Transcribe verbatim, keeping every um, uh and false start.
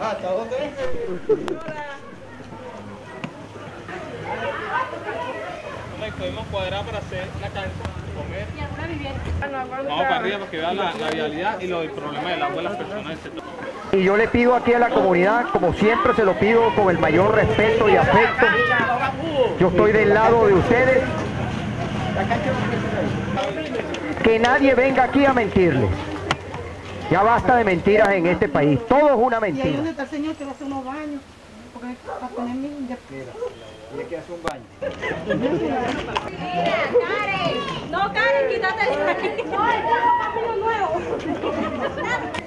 ¿Hasta dónde? Correcto, hemos cuadrado para hacer la cancha, comer. ¿Y alguna vivienda? Vamos para arriba para que vean la, la vialidad y los problemas del agua de las personas del sector. Y yo le pido aquí a la comunidad, como siempre se lo pido con el mayor respeto y afecto. Yo estoy del lado de ustedes. Que nadie venga aquí a mentirles. Ya basta de mentiras en este país. Todo es una mentira. ¿Y ahí dónde está el señor que va a hacer unos baños? Porque para poner mi... Mira, que hace un baño. Mira, Karen. No, Karen, quítate de aquí. No, el trabajo para uno nuevo.